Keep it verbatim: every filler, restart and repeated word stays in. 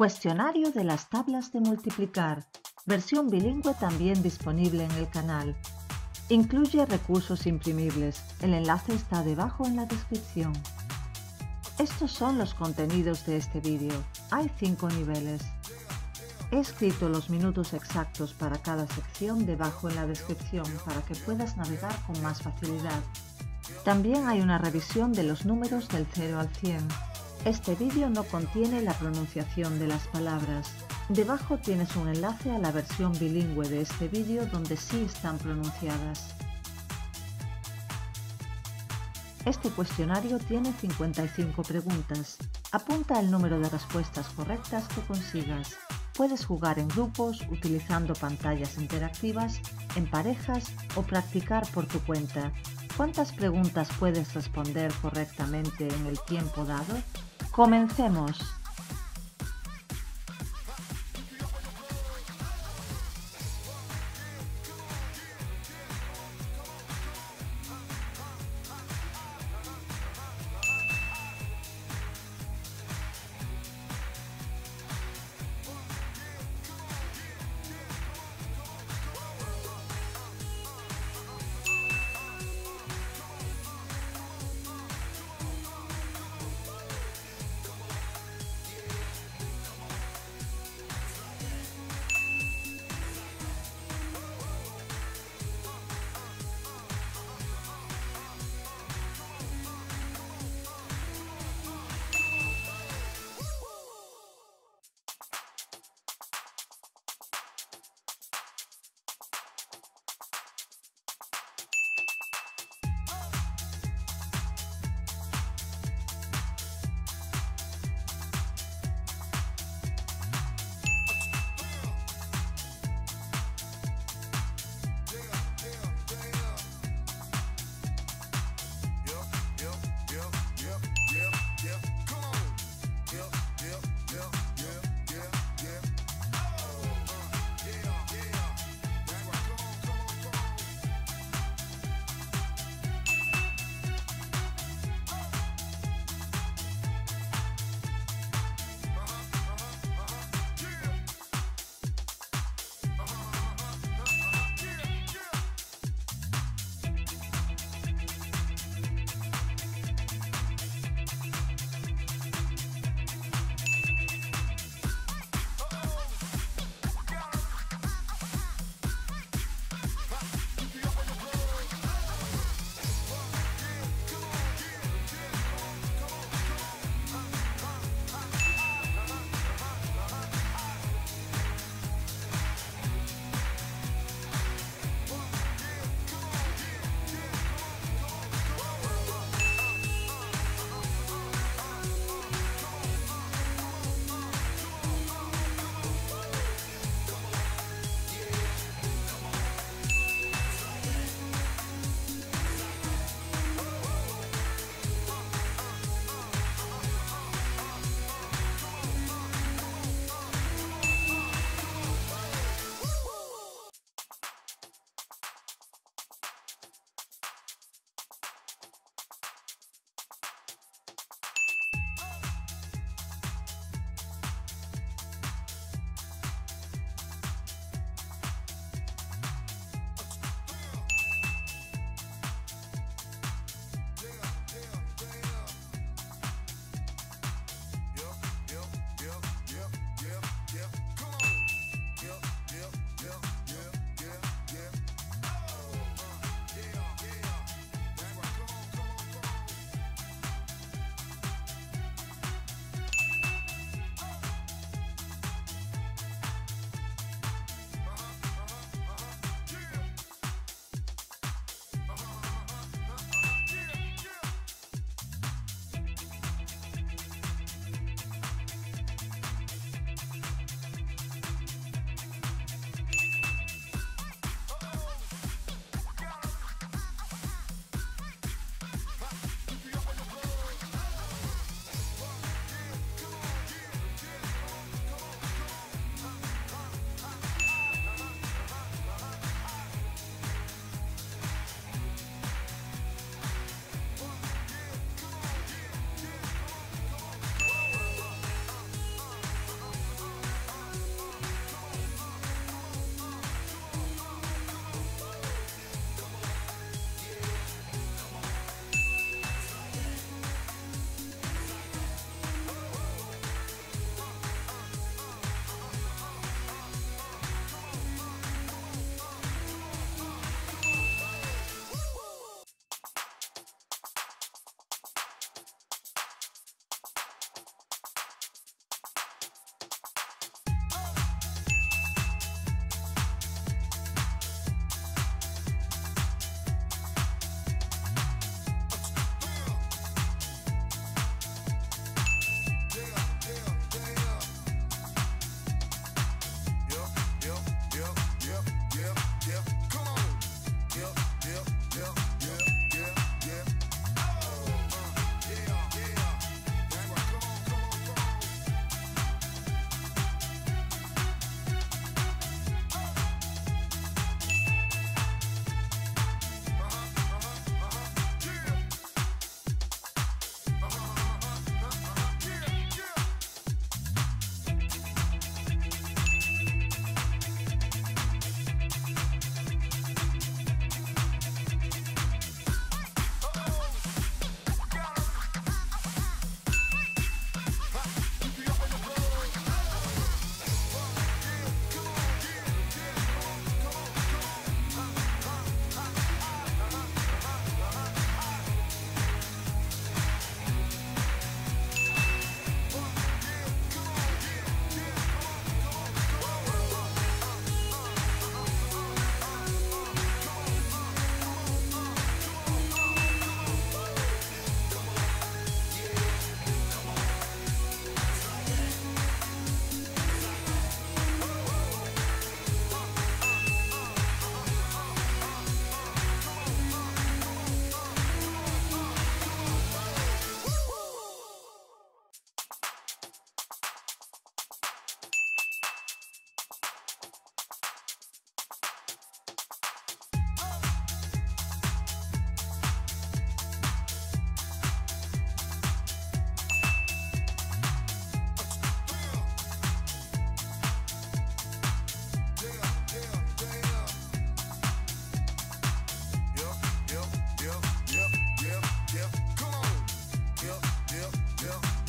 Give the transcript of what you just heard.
Cuestionario de las tablas de multiplicar, versión bilingüe también disponible en el canal. Incluye recursos imprimibles, el enlace está debajo en la descripción. Estos son los contenidos de este vídeo, hay cinco niveles. He escrito los minutos exactos para cada sección debajo en la descripción para que puedas navegar con más facilidad. También hay una revisión de los números del cero al cien. Este vídeo no contiene la pronunciación de las palabras. Debajo tienes un enlace a la versión bilingüe de este vídeo donde sí están pronunciadas. Este cuestionario tiene cincuenta y cinco preguntas. Apunta el número de respuestas correctas que consigas. Puedes jugar en grupos, utilizando pantallas interactivas, en parejas o practicar por tu cuenta. ¿Cuántas preguntas puedes responder correctamente en el tiempo dado? ¡Comencemos! yeah, yeah.